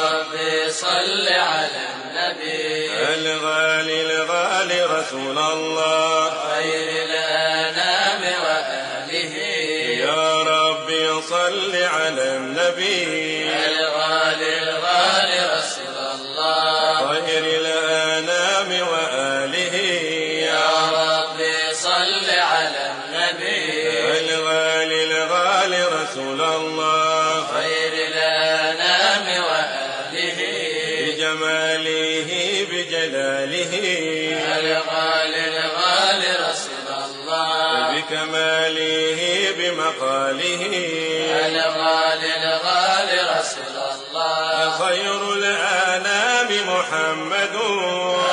ربي صل على النبي الغالي الغالي رسول الله خير الأنام وأهله. يا ربي صل على النبي الغالي الغالي رسول الله خير الأنام وأهله. يا ربي صل على النبي الغالي الغالي رسول الله خير الأنام وأهله بجماله بجلاله. الغالي الغالي رسول الله بكماله بمقاله. الغالي الغالي رسول الله خير الأنام محمد.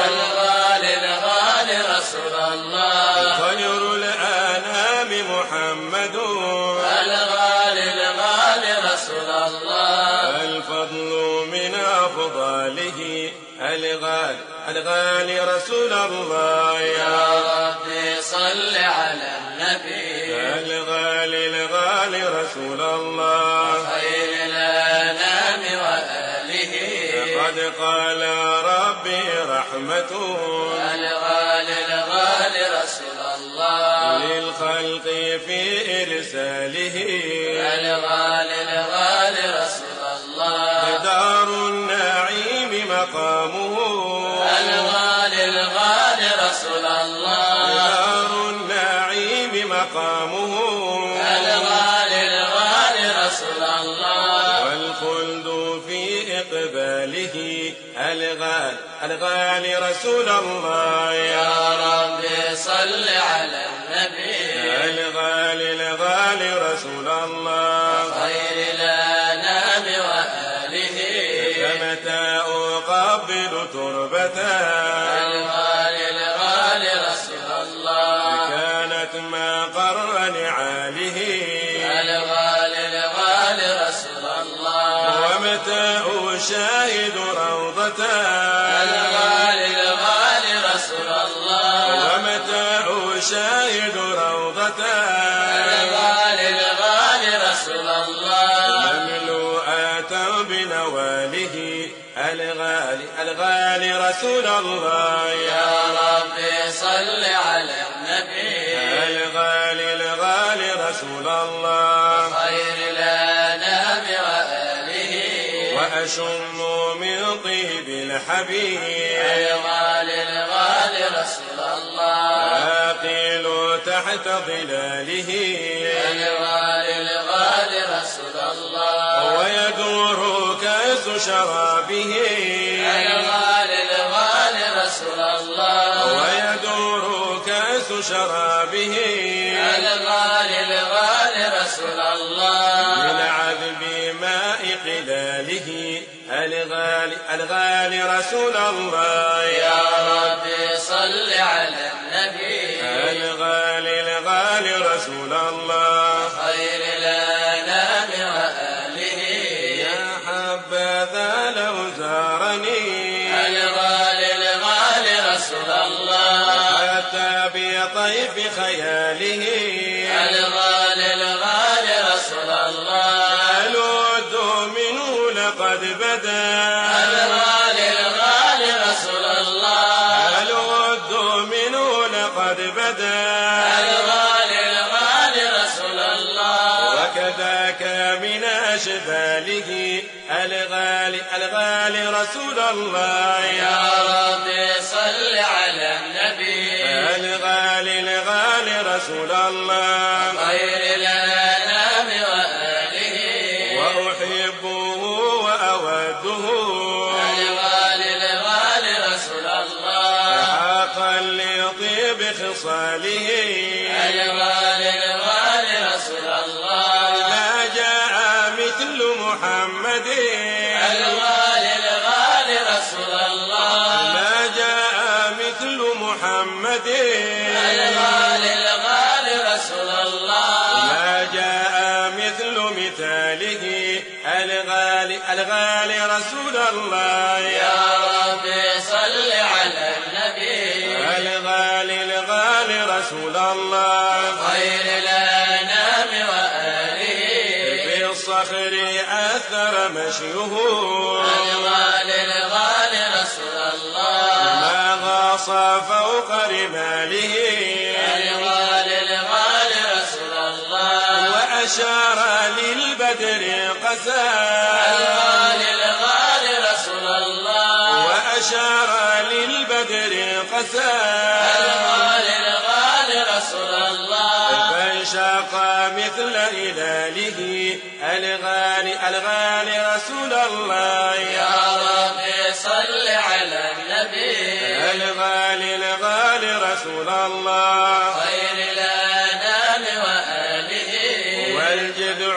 الغالي الغالي رسول الله خير الأنام محمد. الغالي الغالي رسول الله الفضل الغالي رسول الله. يا ربي صل على النبي الغالي رسول الله خير الأنام وأهله. لقد قال ربي رحمته الغالي رسول الله للخلق في إرساله. الغالي رسول الله دار النعيم مقامه. الغالي رسول الله دار النعيم مقامه. الغالي رسول الله والخلد في إقباله. الغالي رسول الله. يا ربي صل على النبي الغالي رسول الله خير الأنام وأهله. فمتى أقبل تربته ما قر نعاله. الغالي رسول الله ومتى أشاهد روضته. الغالي رسول الله ومتى أشاهد روضته. الغالي رسول الله مملوءة بنواله. الغالي رسول الله. يا ربي صل على النبي الغالي رسول الله خير الأنام وأهله. وأشم من طيب الحبيب. الغالي رسول الله آقل تحت ظلاله. الغالي رسول الله ويدور كأس شرابه. الغالي رسول الله ويدور كأس شرابه. الغالي رسول الله من عذب ماء قلاله. الغالي رسول الله. يا ربي صل على النبي الغالي رسول الله خير الأنام وأهله. يا حبذا لو زارني. الغالي رسول الله حتى بطيف خياله. الغالي رسول الله الود منه لقد بدا. الغالي رسول الله الود منه لقد بدا. الغالي رسول الله وكذاك من أشباله. الغالي رسول الله. يا ربي صل على النبي الغالي رسول الله خير الأنام وأهله. وأحبه وأوده. الغالي رسول الله حاقا لطيب خصاله. الغالي رسول الله لا جاء مثل محمد. الغالي رسول الله لا جاء مثل محمد. الغالي رسول الله لا جاء مثل مثاله. الغالي رسول الله. يا ربي صل على النبي الغالي رسول الله خير الأنام وأهله. في الصخر أثر مشيه. العصا فوق رماله الرضا للغال رسول الله وأشار للبدر قسا الرضا للغال رسول الله وأشار للبدر قسا الرضا للغال رسول الله فانشق مثل هلاله الغال رسول الله يا ربي صل على النبي الغالي رسول الله خير الأنام وآله والجذع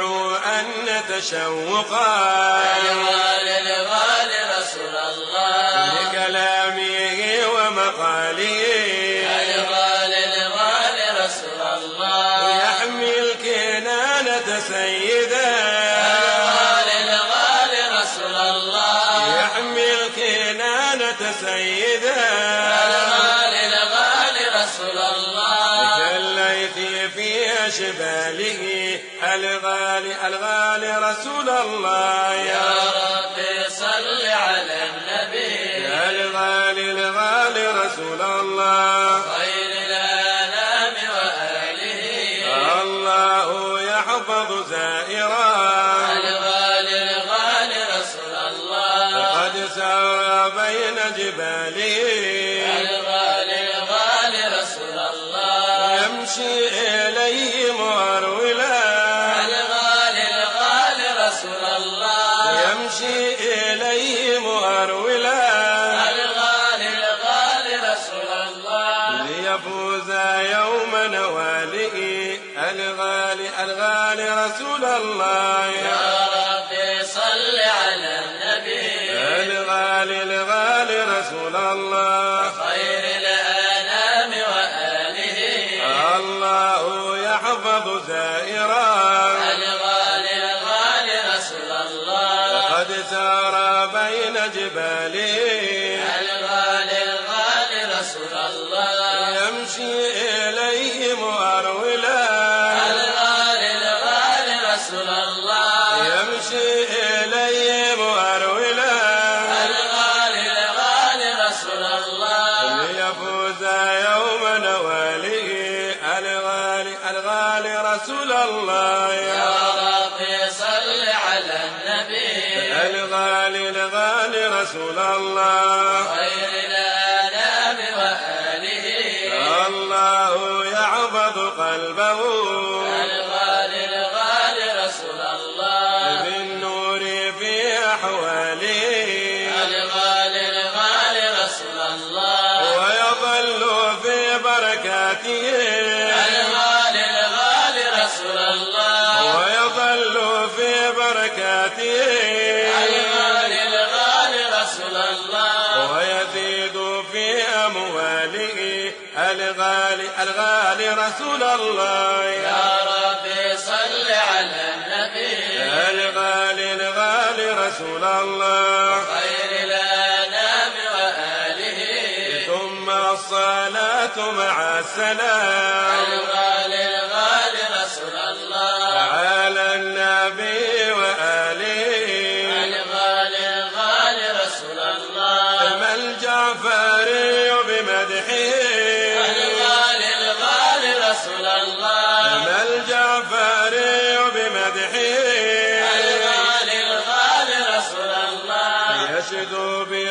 أن نتشوقا الغالي رسول الله لكلامه ومقاله الغالي رسول الله يحمي الكنانة سيدا سيدا الغالي رسول الله جليت في شباله الغالي رسول الله يا ربي صل على النبي الغالي رسول الله خير الأنام وآله الله يحفظ زائرا الغالي رسول الله قد سار بين جباله الغالي رسول الله يمشي إليه مرولا الغالي رسول الله يمشي إليه مرولا الغالي رسول الله ليفوز يوم نواله الغالي رسول الله يا ربي صل على النبي الغالي رسول الله خير الأنام وآله الله يحفظ زائرا الغالي رسول الله قد سار بين جباله الغالي رسول الله يمشي إليه مرولا الغالي رسول الله يمشي إليه مرولا رسول الله يا ربي صل على النبي الغالي رسول الله خير الأنام وآله الله يحفظ قلبه الغالي رسول الله بالنور في أحواله الغالي رسول الله ويظل في بركاته الغالي رسول الله ويزيد في أمواله الغالي رسول الله يا ربي صل على النبي الغالي رسول الله خير الأنام وآله ثم الصلاة مع السلام الغالي رسول الله على النبي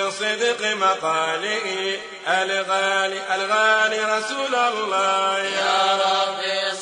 بصدق مقاله الغالي رسول الله يا ربي